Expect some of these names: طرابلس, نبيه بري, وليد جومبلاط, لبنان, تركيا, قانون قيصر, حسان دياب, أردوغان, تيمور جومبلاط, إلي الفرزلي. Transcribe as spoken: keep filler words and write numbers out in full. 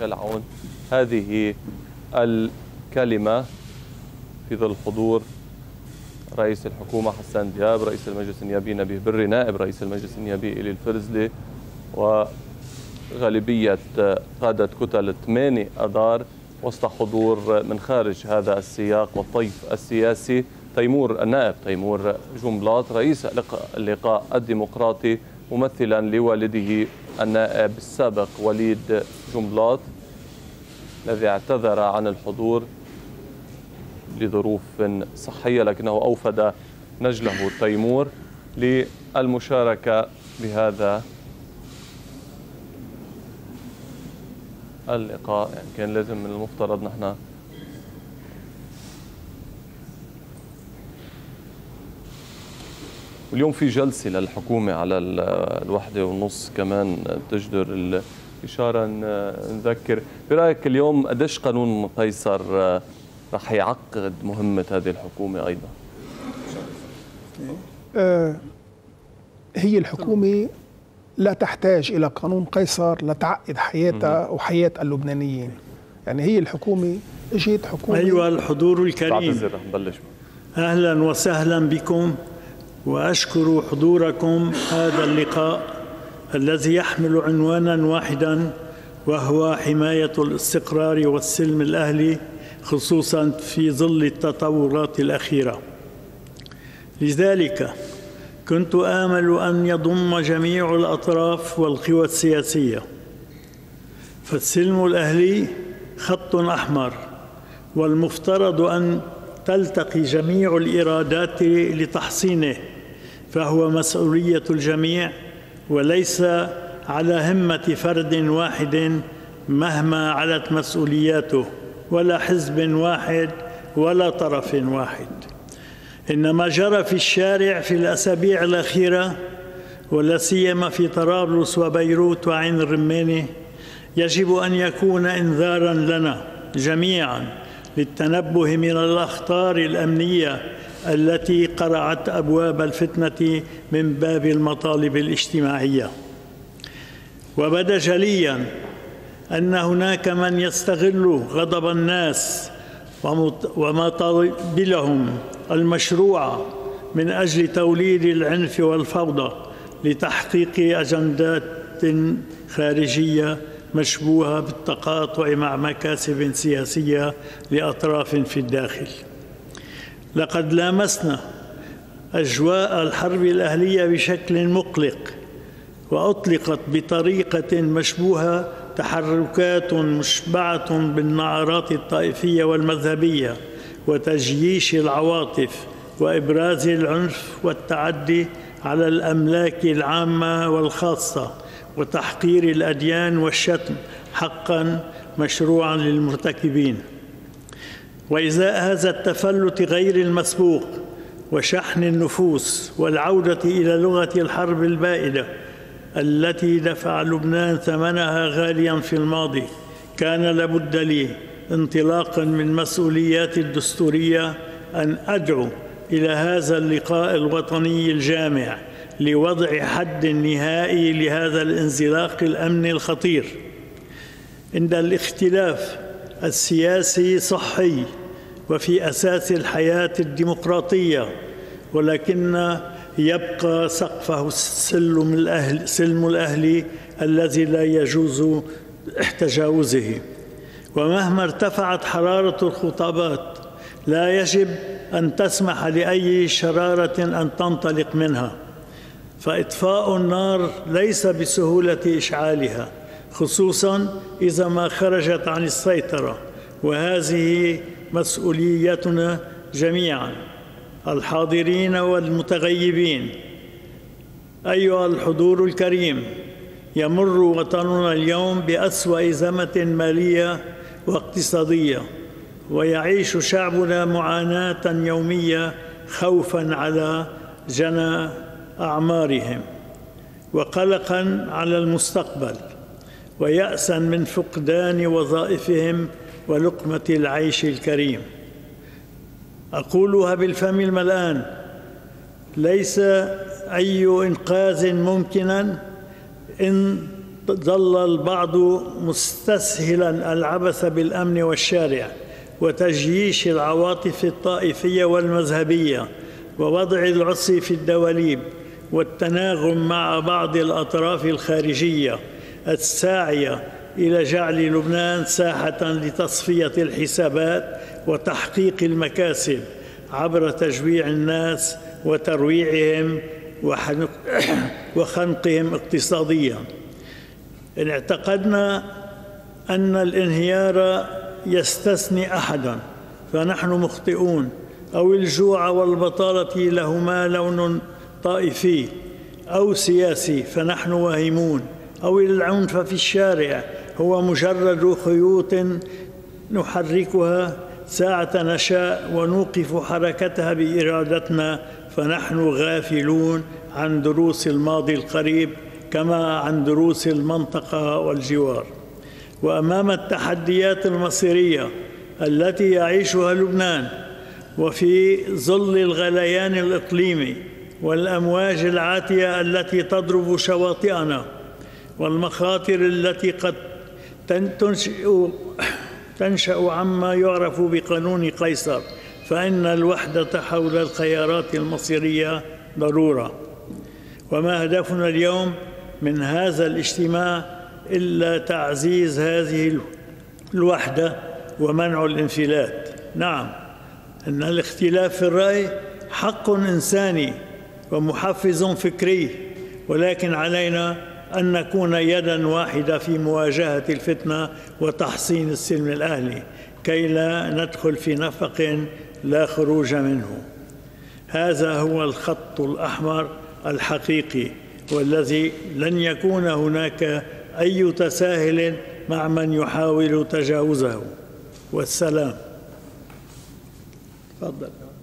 يلعون هذه الكلمة في ظل حضور رئيس الحكومة حسان دياب، رئيس المجلس النيابي نبيه بري، نائب رئيس المجلس النيابي إلي الفرزلي، وغالبية قادة كتل ثمانية آذار، وسط حضور من خارج هذا السياق والطيف السياسي تيمور النائب تيمور جومبلاط، رئيس اللقاء الديمقراطي، ممثلا لوالده النائب السابق وليد جومبلاط الذي اعتذر عن الحضور لظروف صحية، لكنه أوفد نجله تيمور للمشاركة بهذا اللقاء. يعني كان لازم من المفترض نحن اليوم في جلسة للحكومة على الوحدة ونص كمان تجدر الإشارة. نذكر برأيك اليوم قديش قانون قيصر رح يعقد مهمة هذه الحكومة أيضا؟ هي الحكومة لا تحتاج إلى قانون قيصر لتعقد حياتها وحياة اللبنانيين. يعني هي الحكومة اجت حكومة. أيها الحضور الكريم، أهلا وسهلا بكم، وأشكر حضوركم هذا اللقاء الذي يحمل عنوانا واحدا وهو حماية الاستقرار والسلم الأهلي، خصوصا في ظل التطورات الأخيرة. لذلك كنت آمل أن يضم جميع الأطراف والقوى السياسية، فالسلم الأهلي خط أحمر، والمفترض أن تلتقي جميع الإرادات لتحصينه، فهو مسؤولية الجميع وليس على همة فرد واحد مهما علت مسؤولياته، ولا حزب واحد ولا طرف واحد. إن ما جرى في الشارع في الأسابيع الأخيرة، ولا سيما في طرابلس وبيروت وعين الرمانة، يجب أن يكون إنذاراً لنا جميعاً للتنبه من الأخطار الأمنية التي قرعت أبواب الفتنة من باب المطالب الاجتماعية. وبدا جلياً أن هناك من يستغل غضب الناس ومطالبهم المشروعة من أجل توليد العنف والفوضى لتحقيق أجندات خارجية مشبوهة بالتقاطع مع مكاسب سياسية لأطراف في الداخل. لقد لامسنا أجواء الحرب الأهلية بشكل مقلق، وأطلقت بطريقة مشبوهة تحركات مشبعة بالنعرات الطائفية والمذهبية وتجييش العواطف وإبراز العنف والتعدي على الأملاك العامة والخاصة وتحقير الأديان والشتم حقاً مشروعاً للمرتكبين. وإزاء هذا التفلت غير المسبوق وشحن النفوس والعودة إلى لغة الحرب البائدة التي دفع لبنان ثمنها غالياً في الماضي، كان لابد لي انطلاقاً من مسؤولياتي الدستورية أن أدعو إلى هذا اللقاء الوطني الجامع لوضع حد نهائي لهذا الانزلاق الأمني الخطير. إن الاختلاف السياسي صحي وفي أساس الحياة الديمقراطية، ولكن يبقى سقفه السلم الأهلي سلم الأهلي الذي لا يجوز تجاوزه. ومهما ارتفعت حرارة الخطابات لا يجب أن تسمح لأي شرارة أن تنطلق منها، فإطفاء النار ليس بسهولة إشعالها، خصوصاً إذا ما خرجت عن السيطرة، وهذه مسؤوليتنا جميعاً الحاضرين والمتغيبين. أيها الحضور الكريم، يمر وطننا اليوم بأسوأ أزمة مالية واقتصادية، ويعيش شعبنا معاناة يومية خوفاً على جنى أعمارهم وقلقاً على المستقبل ويأساً من فقدان وظائفهم ولقمة العيش الكريم. أقولها بالفم الملآن، ليس أي إنقاذ ممكناً إن ظل البعض مستسهلا العبث بالأمن والشارع وتجييش العواطف الطائفية والمذهبية ووضع العصي في الدواليب والتناغم مع بعض الأطراف الخارجية الساعية إلى جعل لبنان ساحة لتصفية الحسابات وتحقيق المكاسب عبر تجويع الناس وترويعهم وخنقهم اقتصاديا. اعتقدنا أن الانهيار يستثني أحدا فنحن مخطئون، أو الجوع والبطالة لهما لون طائفي أو سياسي فنحن واهمون، أو العنف في الشارع هو مجرد خيوط نحركها ساعة نشاء ونوقف حركتها بإرادتنا فنحن غافلون عن دروس الماضي القريب كما عن دروس المنطقة والجوار. وأمام التحديات المصيرية التي يعيشها لبنان وفي ظل الغليان الإقليمي والأمواج العاتية التي تضرب شواطئنا والمخاطر التي قد تنشأ, تنشأ عما يعرف بقانون قيصر، فإن الوحدة حول الخيارات المصيرية ضرورة. وما هدفنا اليوم من هذا الاجتماع إلا تعزيز هذه الوحدة ومنع الانفلات. نعم، إن الاختلاف في الرأي حق إنساني ومحفز فكري، ولكن علينا أن نكون يداً واحدة في مواجهة الفتنة وتحصين السلم الأهلي كي لا ندخل في نفق لا خروج منه. هذا هو الخط الأحمر الحقيقي، والذي لن يكون هناك أي تساهل مع من يحاول تجاوزه. والسلام. تفضل.